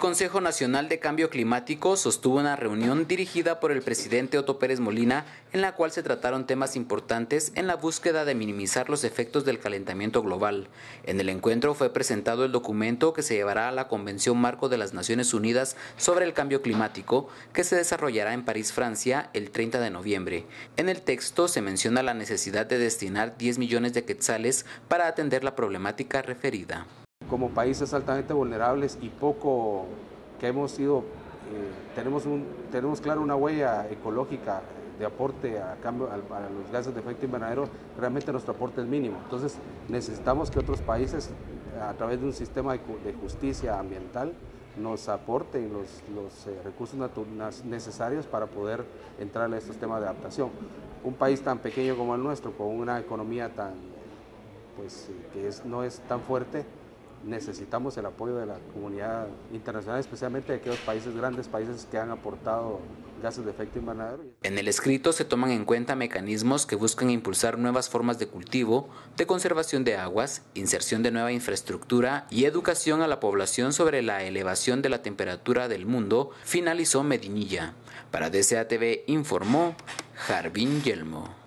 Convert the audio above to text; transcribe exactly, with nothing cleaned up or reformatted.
El Consejo Nacional de Cambio Climático sostuvo una reunión dirigida por el presidente Otto Pérez Molina, en la cual se trataron temas importantes en la búsqueda de minimizar los efectos del calentamiento global. En el encuentro fue presentado el documento que se llevará a la Convención Marco de las Naciones Unidas sobre el Cambio Climático, que se desarrollará en París, Francia, el treinta de noviembre. En el texto se menciona la necesidad de destinar diez millones de quetzales para atender la problemática referida. Como países altamente vulnerables y poco que hemos sido, eh, tenemos, un, tenemos claro una huella ecológica de aporte a, cambio, a, a los gases de efecto invernadero, realmente nuestro aporte es mínimo. Entonces necesitamos que otros países, a través de un sistema de, de justicia ambiental, nos aporten los, los eh, recursos naturales necesarios para poder entrar a estos temas de adaptación. Un país tan pequeño como el nuestro, con una economía tan, pues, que es, no es tan fuerte, necesitamos el apoyo de la comunidad internacional, especialmente de aquellos países, grandes países que han aportado gases de efecto invernadero. En el escrito se toman en cuenta mecanismos que buscan impulsar nuevas formas de cultivo, de conservación de aguas, inserción de nueva infraestructura y educación a la población sobre la elevación de la temperatura del mundo, finalizó Medinilla. Para D C A T V informó Jarbin Yelmo.